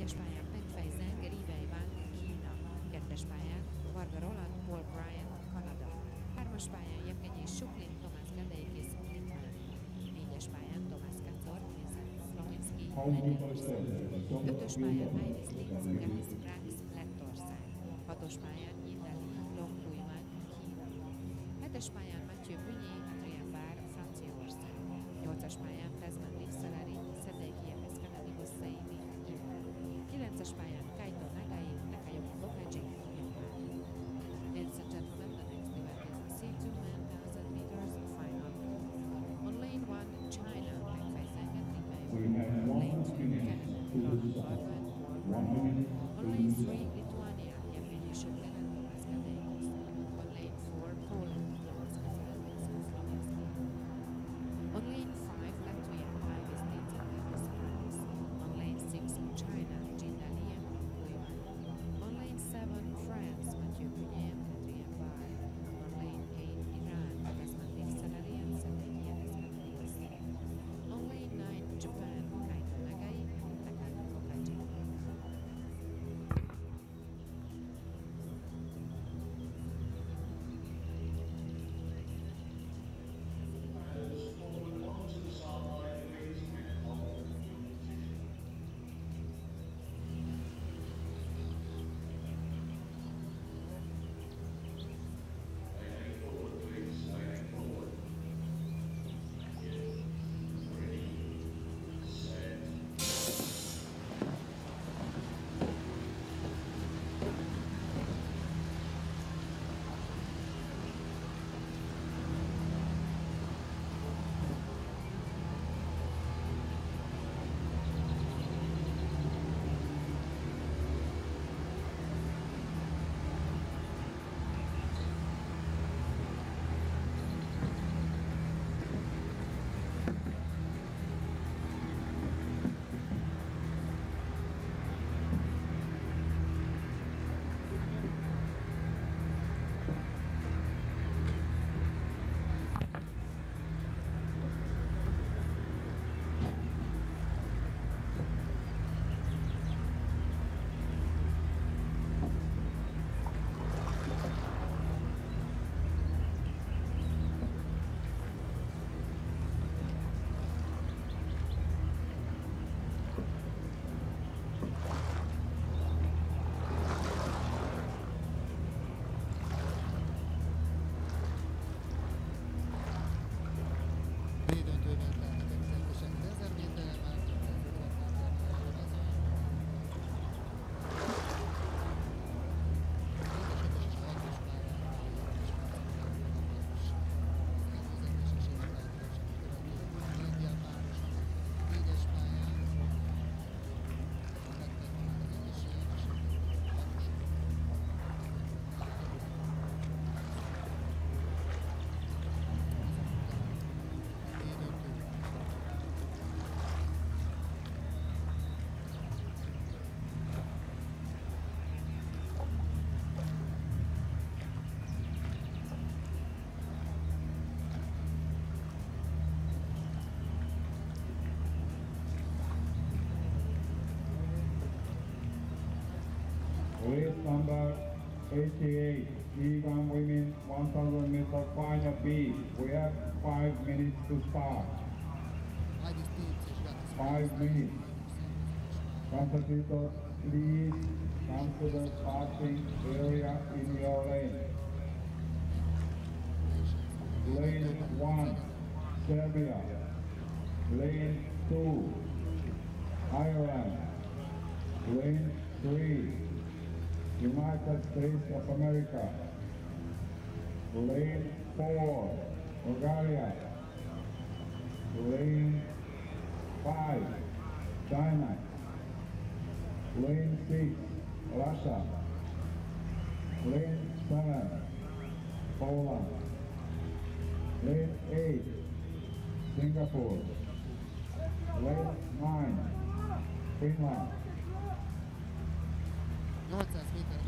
Egyes pályán Pengfei Zheng, Riwei Wang, Kína. Kettes pályán Varga Roland, Paul Bryant, Kanada. Hármas pályán Jevgenij Shuklin, Tomas Gadeikis, Litván. Négyes pályán Tomasz Kaczor, Vincent Slominski, Lengyelország. Ötös pályán Aivis Tints, Gatis Pranks, Lettország. Hatos pályán Jinda Li, Longkui Wang, Kína. Hetes pályán Mathieu Beugnet, Adrien Bart, Franciaország. Nyolcas pályán Pezhman Divsalari, Seyedkia Eskandanihosseini. Kilences pályán Kaito Nagai, Nakayomi Bokaji, Japán. Ladies and gentlemen, the next event is the C2 1000 meters final. On lane 1, China, Pengfei Zheng and Riwei Wang. Lane 2, Canada, Longkui Wang. On lane 3, Lithuania, Jevgenij Shuklin and Tomasz Gadeikis. On lane 4, Poland, Tomasz Kaczor and Vincent Slominski. On lane 5, Latvia, Aivis Tints and Gatis Pranks. On lane 6, China, Jinda Li and Longkui Wang. On lane 7, France, Mathieu Beugnet and Adrien Bart. On lane 8, Iran, Pezhman Divsalari and Seyedkia Eskandanihosseini. On lane 9, Japan, Kaito Nagai and Nakayomi Bokaji. Race number 88, Iran Women 1000 meter final B. We have 5 minutes to start. 5 minutes. Competitors, please come to the starting area in your lane. Lane 1, Serbia. Lane 2, Ireland. Lane 3, United States of America. Lane 4, Bulgaria. Lane 5, China. Lane 6, Russia. Lane 7, Poland. Lane 8, Singapore. Lane 9, Finland.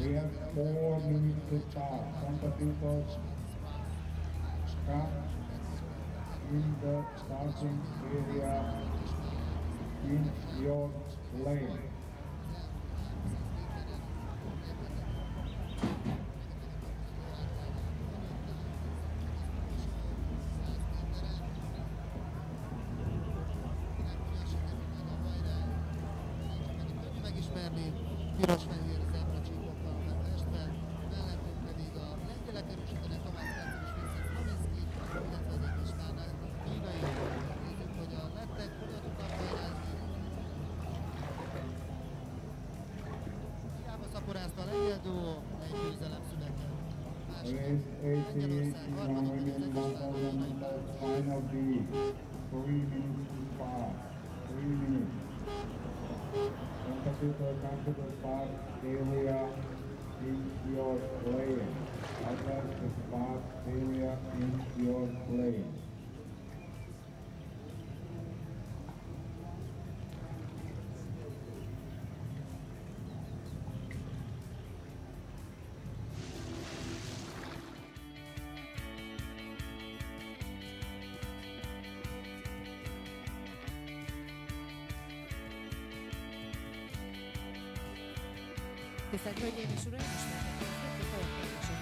We have 4 minutes to start. Competitors, come in the starting area in your lane. megismerni piros-fehér zebra csíkokkal a testben, mellettük pedig a lengyelek erősítene Tomasz Kaczor és Vincent Slominski, illetve az Egyestának kínai. Nézzük, hogy a lettek tudatokat hajrázni. Hiába szaporázta a lengyel duó, egy győzelem született. Második Lengyelország, harmadik pedig az Egyestának kínai pályázni. 3 minutes. Computer, part area in your plane. Other part area in your plane. Tisztelt Hölgyeim és Uraim, ismertek a következő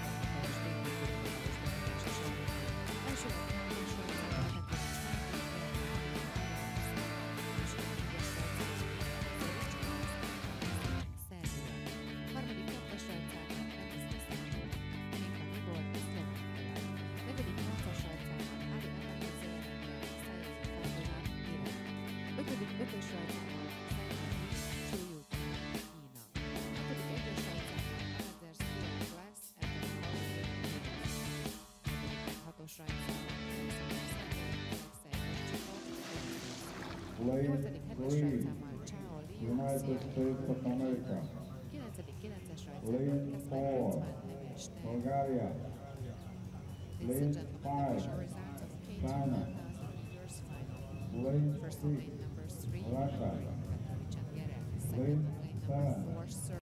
támogatás Lane 4, Bulgaria. Lane 5, China. Lane 6, Russia. Lane 7,